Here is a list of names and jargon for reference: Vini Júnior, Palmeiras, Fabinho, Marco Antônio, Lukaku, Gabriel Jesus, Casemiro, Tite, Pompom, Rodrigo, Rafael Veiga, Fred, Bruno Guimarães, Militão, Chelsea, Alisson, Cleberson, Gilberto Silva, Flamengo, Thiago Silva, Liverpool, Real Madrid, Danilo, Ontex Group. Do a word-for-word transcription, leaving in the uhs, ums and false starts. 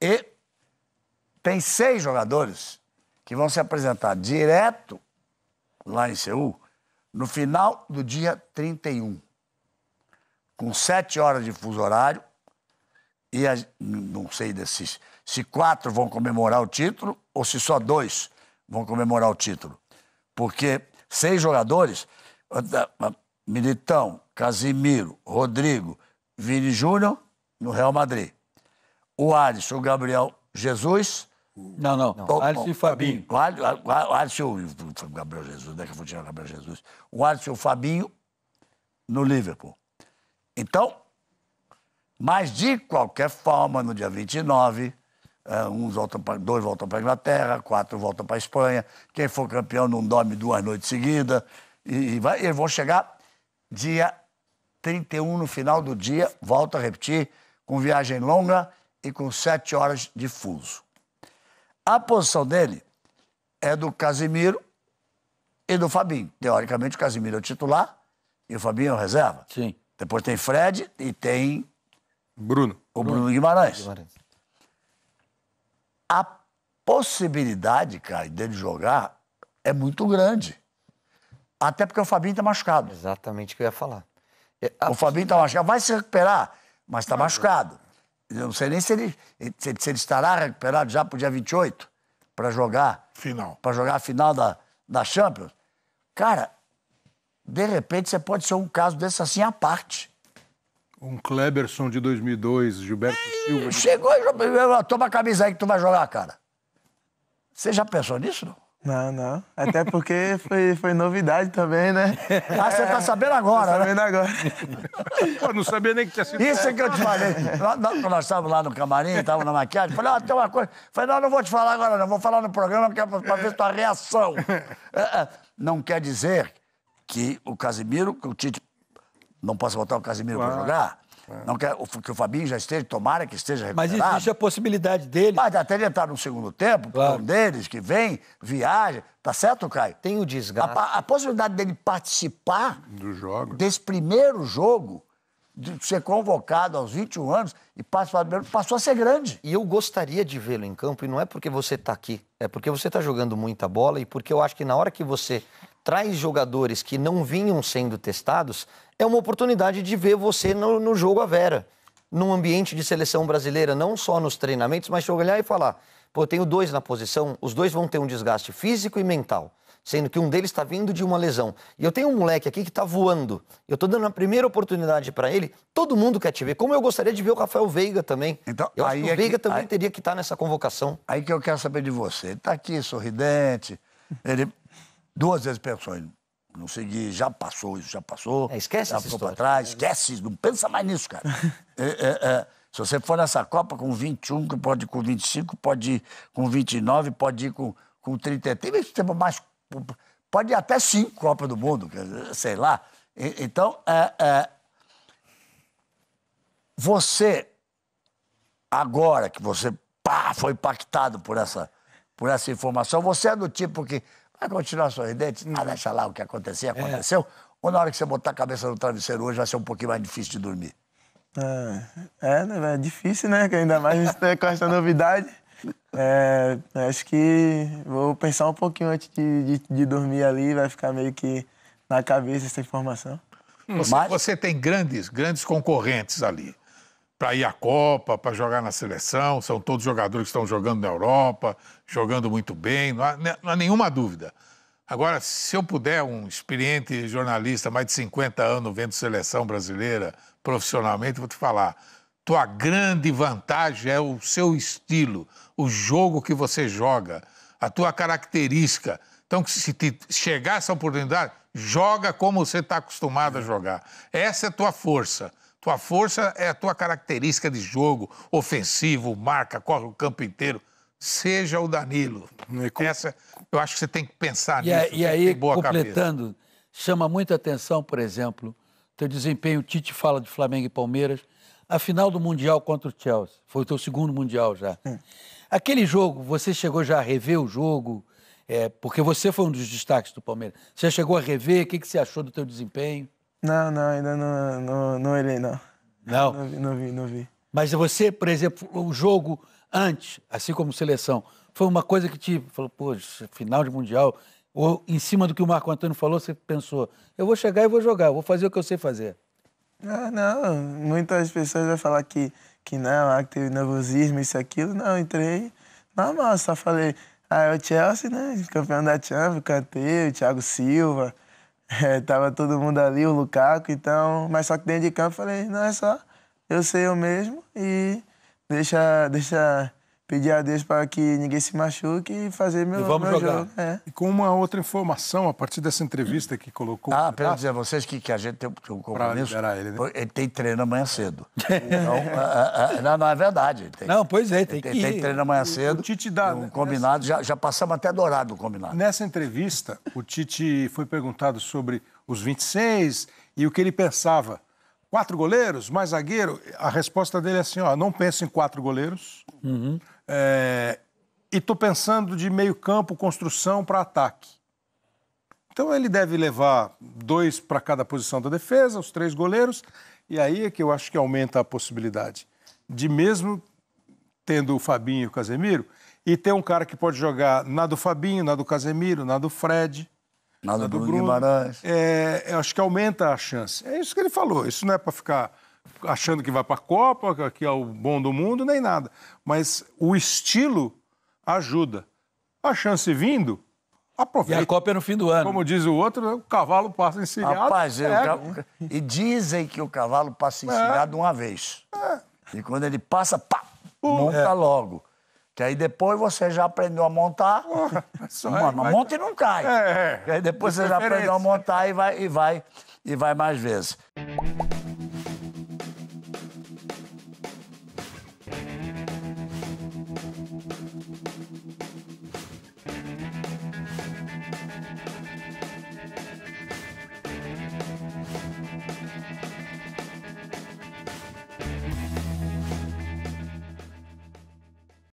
E tem seis jogadores que vão se apresentar direto lá em Seul no final do dia trinta e um. Com sete horas de fuso horário. E a, não sei desses, se quatro vão comemorar o título ou se só dois vão comemorar o título. Porque seis jogadores, Militão, Casemiro, Rodrigo, Vini Júnior, no Real Madrid. O Alisson, o Gabriel Jesus... Não, não, não. O, Alisson o, e Fabinho. O Alisson e o Gabriel Jesus, né, que eu vou tirar o Gabriel Jesus. O Alisson e o Fabinho no Liverpool. Então... Mas, de qualquer forma, no dia vinte e nove, uns voltam pra, dois voltam para a Inglaterra, quatro voltam para a Espanha, quem for campeão não dorme duas noites seguidas, e, e vai, eles vão chegar dia trinta e um, no final do dia, volto a repetir, com viagem longa e com sete horas de fuso. A posição dele é do Casemiro e do Fabinho. Teoricamente, o Casemiro é o titular e o Fabinho é o reserva. Sim. Depois tem Fred e tem... Bruno. O Bruno, Bruno Guimarães. Guimarães. A possibilidade, cara, dele jogar é muito grande. Até porque o Fabinho tá machucado. Exatamente o que eu ia falar. É, a... O Fabinho tá machucado. Vai se recuperar, mas tá machucado. Eu não sei nem se ele, se, se ele estará recuperado já pro dia vinte e oito para jogar. Final. Para jogar a final da, da Champions. Cara, de repente você pode ser um caso desse assim à parte. Um Cleberson de dois mil e dois, Gilberto Silva... Chegou e... Toma a camisa aí que tu vai jogar, cara. Você já pensou nisso, não? Não, não. Até porque foi, foi novidade também, né? Ah, você tá sabendo agora, né? Sabendo agora. Pô, não sabia nem que tinha sido... Isso é que eu te falei. Nós, nós estávamos lá no camarim, estávamos na maquiagem, falei, ah, tem uma coisa... Falei, não, não vou te falar agora, não. Vou falar no programa para ver tua reação. Não quer dizer que o Casemiro, que o Tite... Não posso botar o Casemiro claro. para jogar. É. Não quer que o Fabinho já esteja, tomara que esteja recuperado. Mas existe a possibilidade dele. Mas até ele entrar no segundo tempo, claro. Um deles que vem, viaja. Tá certo, Caio? Tem o desgaste. A, a possibilidade dele participar do jogo. Desse primeiro jogo, de ser convocado aos vinte e um anos e participar do primeiro, passou a ser grande. E eu gostaria de vê-lo em campo, e não é porque você tá aqui, é porque você tá jogando muita bola e porque eu acho que na hora que você traz jogadores que não vinham sendo testados, é uma oportunidade de ver você no, no jogo à vera, num ambiente de seleção brasileira, não só nos treinamentos, mas olhar e falar, pô, eu tenho dois na posição, os dois vão ter um desgaste físico e mental, sendo que um deles está vindo de uma lesão. E eu tenho um moleque aqui que está voando, eu estou dando a primeira oportunidade para ele, todo mundo quer te ver, como eu gostaria de ver o Rafael Veiga também. Então, eu acho que o é Veiga que, também aí, teria que estar nessa convocação. Aí que eu quero saber de você, ele está aqui sorridente, ele... Duas vezes pensou, não segui, já passou isso, já passou. É, esquece já ficou para trás, esquece, não pensa mais nisso, cara. é, é, é, se você for nessa Copa com vinte e um, pode ir com vinte e cinco, pode ir com vinte e nove, pode ir com, com trinta e três, mais, pode ir até cinco Copas do Mundo, sei lá. E, então, é, é, você, agora que você pá, foi impactado por essa, por essa informação, você é do tipo que... Vai continuar sorridente? Ah, deixa lá o que acontecia, aconteceu. É. Ou na hora que você botar a cabeça no travesseiro hoje vai ser um pouquinho mais difícil de dormir? Ah, é, é difícil, né? Que ainda mais com essa novidade. É, acho que vou pensar um pouquinho antes de, de, de dormir ali, vai ficar meio que na cabeça essa informação. Hum, você, mas... você tem grandes, grandes concorrentes ali. Para ir à Copa, para jogar na seleção, são todos jogadores que estão jogando na Europa, jogando muito bem, não há, não há nenhuma dúvida. Agora, se eu puder, um experiente jornalista, mais de cinquenta anos, vendo seleção brasileira profissionalmente, vou te falar, tua grande vantagem é o seu estilo, o jogo que você joga, a tua característica. Então, se te chegar essa oportunidade, joga como você está acostumado a jogar. Essa é a tua força. Tua força é a tua característica de jogo, ofensivo, marca, corre o campo inteiro. Seja o Danilo. Essa, eu acho que você tem que pensar nisso. E aí, completando, chama muita atenção, por exemplo, teu desempenho, o Tite fala de Flamengo e Palmeiras, a final do Mundial contra o Chelsea, foi o teu segundo Mundial já. Hum. Aquele jogo, você chegou já a rever o jogo, é, porque você foi um dos destaques do Palmeiras. Você chegou a rever, o que, que você achou do teu desempenho? Não, não, ainda não, não, não olhei, não. Não? Não vi, não vi, não vi. Mas você, por exemplo, o jogo, antes, assim como seleção, foi uma coisa que te falou, pô, final de Mundial, ou em cima do que o Marco Antônio falou, você pensou, eu vou chegar e vou jogar, vou fazer o que eu sei fazer? Ah, não, muitas pessoas vão falar que, que não, ah, que teve nervosismo, isso e aquilo. Não, entrei na massa, falei, ah, é o Chelsea, né, campeão da Champions, cantei, o Thiago Silva, é, tava todo mundo ali, o Lukaku, então, mas só que dentro de campo falei, não, é só eu ser eu mesmo e deixa, deixa pedir a Deus para que ninguém se machuque e fazer meu, e vamos meu jogar. Jogo. É. E com uma outra informação, a partir dessa entrevista que colocou... Ah, para dizer a vocês que, que a gente tem um compromisso, ele, né? ele tem treino amanhã cedo. Então, a, a, não, não é verdade. Tem, não, pois é, tem ele, que Tem, tem treino amanhã cedo, o Tite dá, um combinado, nessa... já, já passamos até dourado o combinado. Nessa entrevista, o Tite foi perguntado sobre os vinte e seis e o que ele pensava. Quatro goleiros, mais zagueiro? A resposta dele é assim, ó, não penso em quatro goleiros. Uhum. É, e estou pensando de meio campo, construção para ataque. Então ele deve levar dois para cada posição da defesa, os três goleiros, e aí é que eu acho que aumenta a possibilidade de mesmo tendo o Fabinho e o Casemiro, e ter um cara que pode jogar na do Fabinho, na do Casemiro, na do Fred... Nada do Bruno Guimarães. É, eu acho que aumenta a chance. É isso que ele falou. Isso não é para ficar achando que vai para a Copa, que é o bom do mundo, nem nada. Mas o estilo ajuda. A chance vindo, aproveita. E a Copa é no fim do ano. Como diz o outro, o cavalo passa encilhado. Rapaz, é, ca... e dizem que o cavalo passa encilhado é. uma vez. É. E quando ele passa, pá, uh, monta é. logo. Que aí depois você já aprendeu a montar. Porra, Mano, vai... monta e não cai. É, é. Que aí depois de você já aprendeu a montar e vai, e vai, e vai mais vezes.